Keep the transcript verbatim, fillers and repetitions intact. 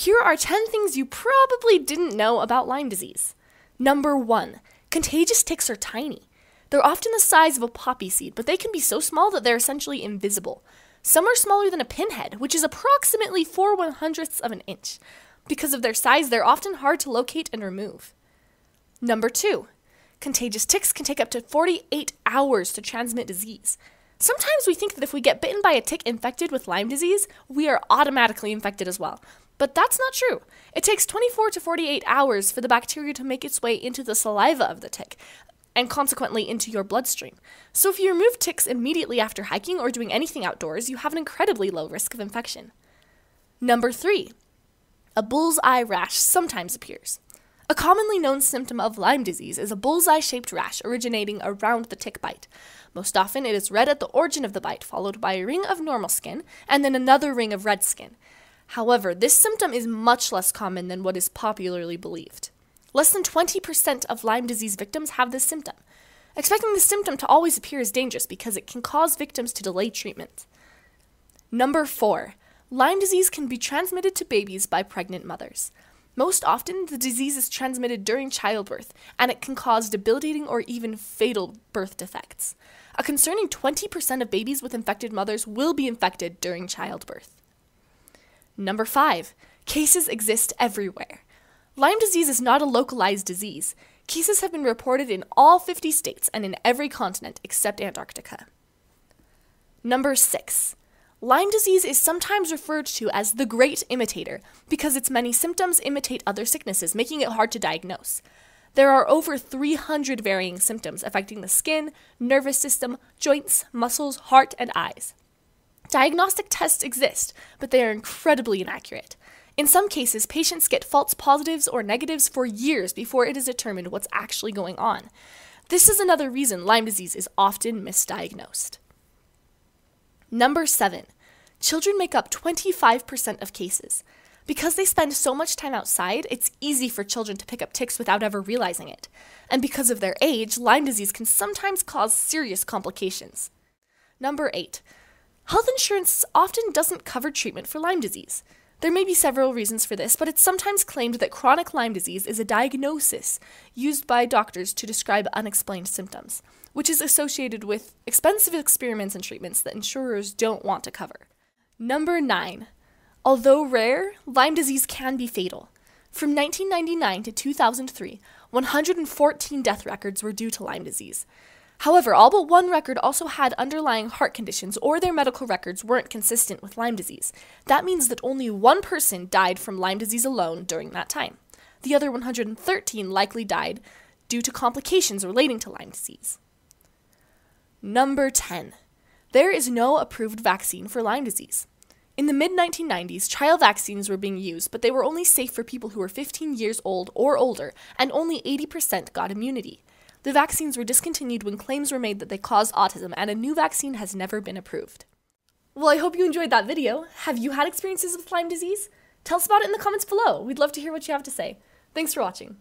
Here are ten things you probably didn't know about Lyme disease. Number one, contagious ticks are tiny. They're often the size of a poppy seed, but they can be so small that they're essentially invisible. Some are smaller than a pinhead, which is approximately four one hundredths of an inch. Because of their size, they're often hard to locate and remove. Number two, contagious ticks can take up to forty-eight hours to transmit disease. Sometimes we think that if we get bitten by a tick infected with Lyme disease, we are automatically infected as well. But that's not true. It takes twenty-four to forty-eight hours for the bacteria to make its way into the saliva of the tick, and consequently into your bloodstream. So if you remove ticks immediately after hiking or doing anything outdoors, you have an incredibly low risk of infection. Number three, a bullseye rash sometimes appears. A commonly known symptom of Lyme disease is a bullseye-shaped rash originating around the tick bite. Most often it is red at the origin of the bite, followed by a ring of normal skin, and then another ring of red skin. However, this symptom is much less common than what is popularly believed. Less than twenty percent of Lyme disease victims have this symptom. Expecting this symptom to always appear is dangerous because it can cause victims to delay treatment. Number four, Lyme disease can be transmitted to babies by pregnant mothers. Most often, the disease is transmitted during childbirth, and it can cause debilitating or even fatal birth defects. A concerning twenty percent of babies with infected mothers will be infected during childbirth. Number five, cases exist everywhere. Lyme disease is not a localized disease. Cases have been reported in all fifty states and in every continent except Antarctica. Number six, Lyme disease is sometimes referred to as the great imitator because its many symptoms imitate other sicknesses, making it hard to diagnose. There are over three hundred varying symptoms affecting the skin, nervous system, joints, muscles, heart, and eyes. Diagnostic tests exist, but they are incredibly inaccurate. In some cases, patients get false positives or negatives for years before it is determined what's actually going on. This is another reason Lyme disease is often misdiagnosed. Number seven, children make up twenty-five percent of cases. Because they spend so much time outside, it's easy for children to pick up ticks without ever realizing it. And because of their age, Lyme disease can sometimes cause serious complications. Number eight, health insurance often doesn't cover treatment for Lyme disease. There may be several reasons for this, but it's sometimes claimed that chronic Lyme disease is a diagnosis used by doctors to describe unexplained symptoms, which is associated with expensive experiments and treatments that insurers don't want to cover. Number nine. Although rare, Lyme disease can be fatal. From nineteen ninety-nine to two thousand three, one hundred fourteen death records were due to Lyme disease. However, all but one record also had underlying heart conditions, or their medical records weren't consistent with Lyme disease. That means that only one person died from Lyme disease alone during that time. The other one hundred thirteen likely died due to complications relating to Lyme disease. Number ten. There is no approved vaccine for Lyme disease. In the mid nineteen nineties, trial vaccines were being used, but they were only safe for people who were fifteen years old or older, and only eighty percent got immunity. The vaccines were discontinued when claims were made that they caused autism, and a new vaccine has never been approved. Well, I hope you enjoyed that video. Have you had experiences with Lyme disease? Tell us about it in the comments below. We'd love to hear what you have to say. Thanks for watching.